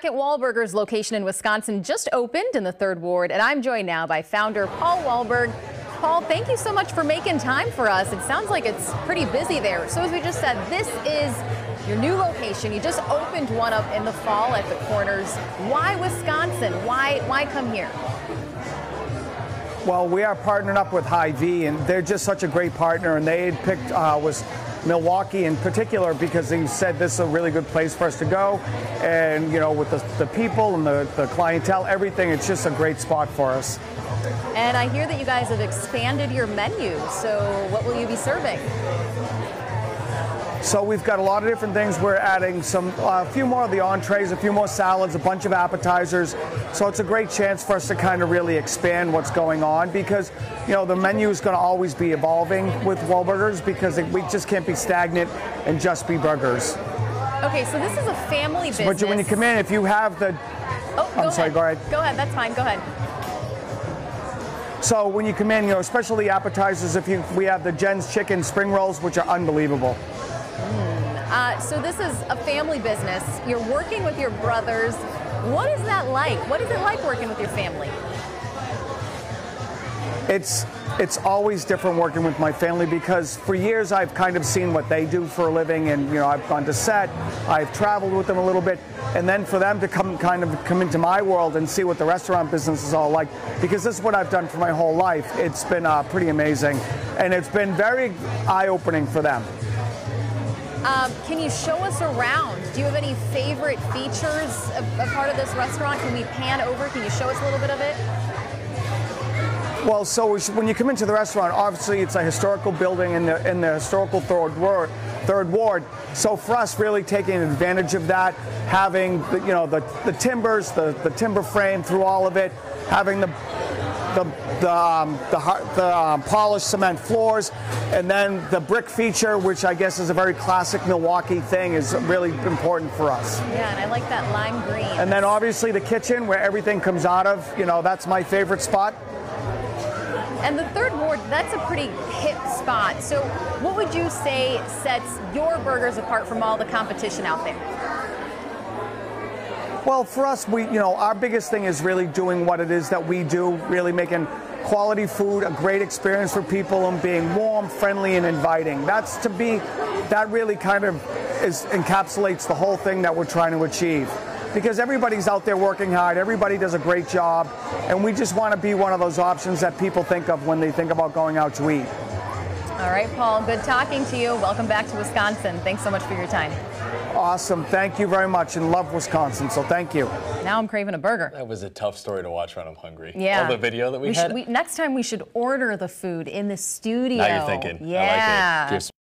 second Wahlburgers location in Wisconsin just opened in the Third Ward, and I'm joined now by founder Paul Wahlberg. Paul, thank you so much for making time for us. It sounds like it's pretty busy there. So as we just said, this is your new location. You just opened one up in the fall at the corners. Why Wisconsin? Why come here? Well, we are partnering up with Hy-Vee, and they're just such a great partner, and they had picked Milwaukee in particular because they said this is a really good place for us to go, and you know, with the people and the clientele, everything, it's just a great spot for us. And I hear that you guys have expanded your menu, so what will you be serving? So we've got a lot of different things. We're adding a few more of the entrees, a few more salads, a bunch of appetizers. So it's a great chance for us to kind of really expand what's going on, because you know the menu is going to always be evolving with Wahlburgers, because we just can't be stagnant and just be burgers. Okay, so this is a family business. But when you come in, if you have the... Oh, I'm sorry, go ahead. Go ahead, that's fine, go ahead. So when you come in, you know, especially appetizers, we have the Jen's Chicken Spring Rolls, which are unbelievable. So this is a family business. You're working with your brothers. What is that like? What is it like working with your family? It's always different working with my family, because for years I've kind of seen what they do for a living, and you know, I've gone to set, I've traveled with them a little bit, and then for them to come into my world and see what the restaurant business is all like, because this is what I've done for my whole life. It's been pretty amazing, and it's been very eye-opening for them. Can you show us around? Do you have any favorite features of part of this restaurant? Can we pan over? Can you show us a little bit of it? Well, so when you come into the restaurant, obviously it's a historical building in the historical Third Ward. So for us, really taking advantage of that, having the timbers, the timber frame through all of it, having the polished cement floors, and then the brick feature, which I guess is a very classic Milwaukee thing, is really important for us. Yeah, and I like that lime green. And then obviously the kitchen, where everything comes out of, you know, that's my favorite spot. And the Third Ward, that's a pretty hip spot. So what would you say sets your burgers apart from all the competition out there? Well, for us, our biggest thing is really doing what it is that we do, really making quality food, a great experience for people, and being warm, friendly, and inviting. That really kind of encapsulates the whole thing that we're trying to achieve. Because everybody's out there working hard, everybody does a great job, and we just want to be one of those options that people think of when they think about going out to eat. All right, Paul, good talking to you. Welcome back to Wisconsin. Thanks so much for your time. Awesome. Thank you very much, and love Wisconsin, so thank you. Now I'm craving a burger. That was a tough story to watch when I'm hungry. Yeah. All the video that we had. Next time we should order the food in the studio. Now you're thinking. Yeah. I like it.